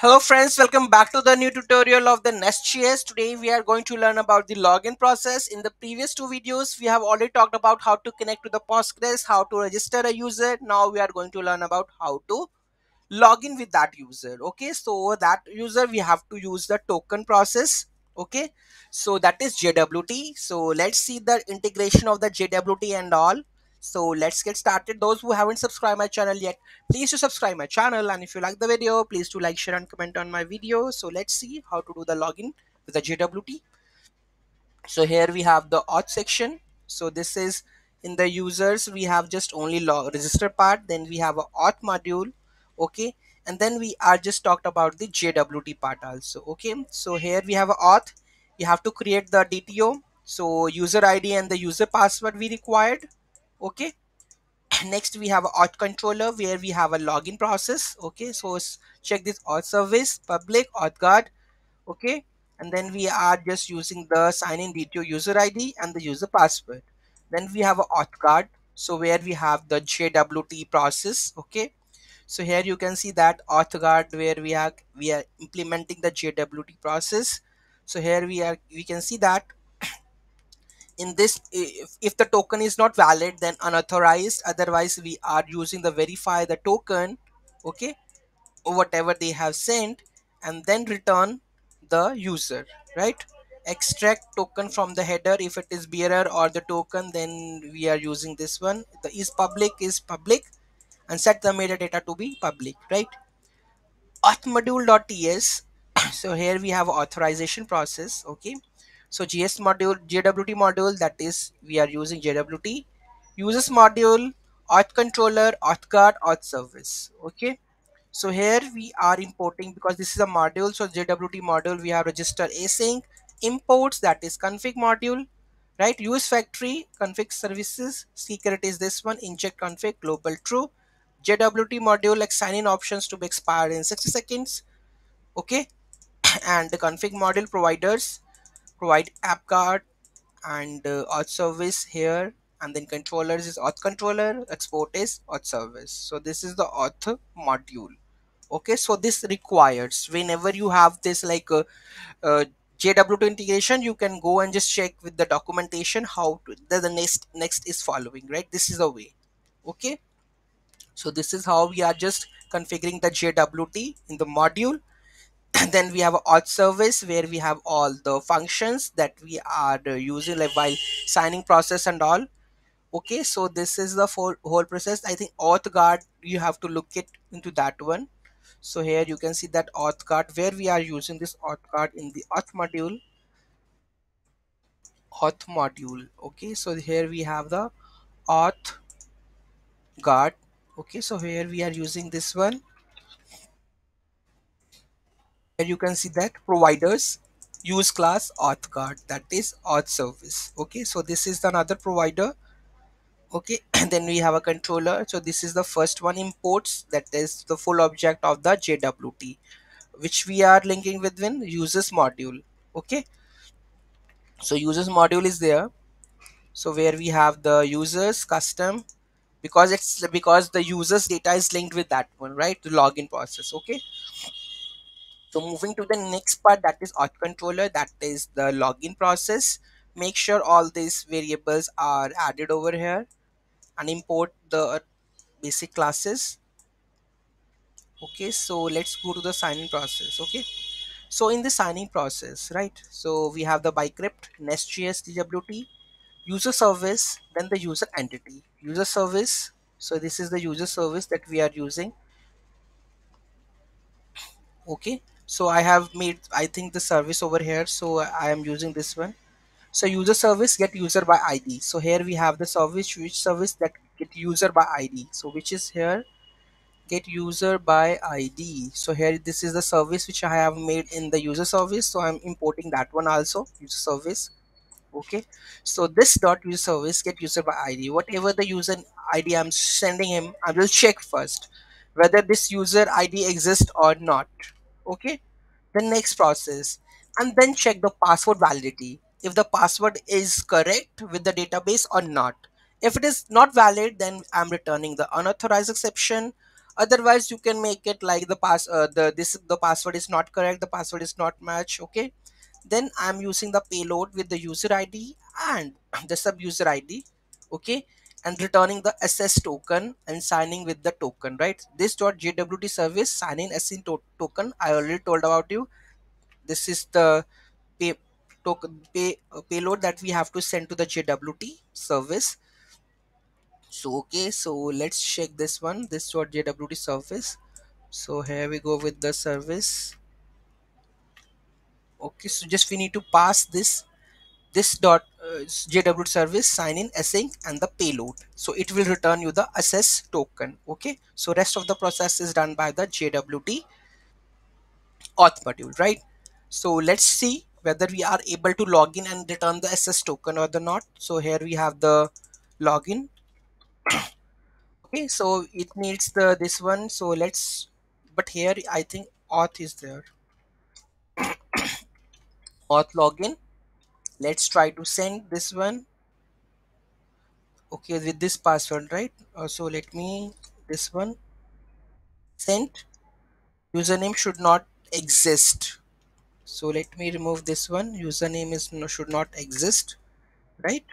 Hello friends, welcome back to the new tutorial of the NestJS. Today we are going to learn about the login process. In the previous two videos, we have already talked about how to connect to the Postgres, how to register a user. Now we are going to learn about how to login with that user. Okay, so that user we have to use the token process. Okay, so that is JWT. So let's see the integration of the JWT and all. So let's get started. Those who haven't subscribed my channel yet, please do subscribe my channel, and if you like the video, please do like, share and comment on my video. So let's see how to do the login with the JWT. So here we have the auth section. So this is in the users, we have just only register part, then we have a auth module, okay, and then we are just talked about the JWT part also. Okay, so here we have a auth. You have to create the DTO, so user ID and the user password we required. Okay, next we have auth controller where we have a login process. Okay, so check this auth service, public, AuthGuard. Okay, and then we are just using the sign in DTO user ID and the user password. Then we have a AuthGuard, so where we have the JWT process. Okay, so here you can see that AuthGuard where we are implementing the JWT process. So here we can see that in this, if the token is not valid, then unauthorized, otherwise we are using the verify the token, okay, whatever they have sent, and then return the user, right? Extract token from the header if it is bearer or the token, then we are using this one. The is public and set the metadata to be public, right? AuthModule.ts, so here we have authorization process. Okay, so JS module, JWT module, that is we are using JWT, users module, auth controller, AuthGuard, AuthService. Okay, so here we are importing because this is a module. So JWT module we have register async, imports, that is config module, right? Use factory, config services, secret is this one, inject config, global true, JWT module like sign in options to be expired in 60 seconds. Okay, and the config module providers, provide app guard and auth service here, and then controllers is auth controller, export is auth service. So this is the auth module. Okay, so this requires whenever you have this like JWT integration, you can go and just check with the documentation how to, the next is following, right? This is the way. Okay, so this is how we are just configuring the JWT in the module. And then we have auth service where we have all the functions that we are using like while signing process and all. Okay, so this is the whole process. I think AuthGuard, you have to look it into that one. So here you can see that AuthGuard where we are using this AuthGuard in the auth module. Okay, so here we have the AuthGuard. Okay, so here we are using this one. Here you can see that providers, use class AuthGuard, that is auth service. Okay, so this is another provider. Okay, and then we have a controller. So this is the first one, imports, that is the full object of the JWT, which we are linking within users module. Okay, so users module is there. So where we have the users custom, because it's because the users data is linked with that one, right? The login process. Okay, so moving to the next part, that is auth controller, that is the login process. Make sure all these variables are added over here and import the basic classes. Okay, so let's go to the signing process. Okay, so in the signing process, right, so we have the bcrypt, NestJS JWT, user service, then the user entity, user service. So this is the user service that we are using. Okay, so I have made, I think, the service over here, so I am using this one. So user service get user by ID. So here we have the service, which service that get user by ID, so which is here, get user by ID. So here this is the service which I have made in the user service, so I'm importing that one also, user service. Okay, so this dot user service get user by ID, whatever the user ID I'm sending him, I will check first whether this user ID exists or not. Okay, the next process, and then check the password validity, if the password is correct with the database or not. If it is not valid, then I'm returning the unauthorized exception, Otherwise you can make it like the password is not correct, the password is not match. Okay, then I'm using the payload with the user ID and the sub user ID, okay, and returning the SS token and signing with the token, right? This .jwt service sign in SSIN token, I already told about you. This is the payload that we have to send to the JWT service. So okay, so let's check this one, this .jwt service. So here we go with the service. Okay, so just we need to pass this .jwt service sign in async and the payload, so it will return you the SS token. Okay, so rest of the process is done by the JWT auth module, right? So let's see whether we are able to log in and return the SS token or the not. So here we have the login. Okay, so it needs the this one. So let's, but here I think auth is there. Auth login. Let's try to send this one. Okay, with this password, right? So let me this one send. Username should not exist. So let me remove this one. Username is no, should not exist, right?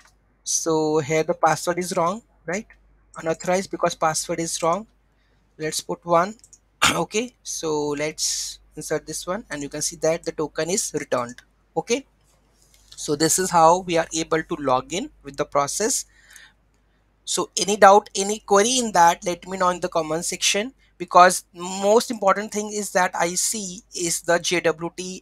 So here the password is wrong, right? Unauthorized because password is wrong. Let's put 1. Okay, so let's insert this one, and you can see that the token is returned. Okay, so this is how we are able to log in with the process. So any doubt, any query in that, let me know in the comment section, because most important thing is that I see is the JWT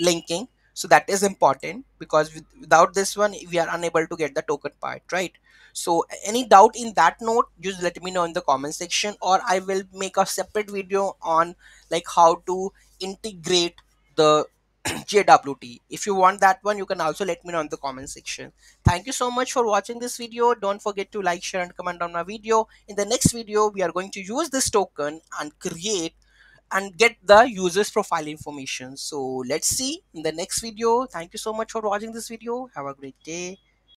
linking. So that is important, because without this one we are unable to get the token part, right? So any doubt in that note, just let me know in the comment section, or I will make a separate video on like how to integrate the JWT. If you want that one, you can also let me know in the comment section. Thank you so much for watching this video. Don't forget to like, share and comment on my video. In the next video, we are going to use this token and create and get the user's profile information. So let's see in the next video. Thank you so much for watching this video. Have a great day.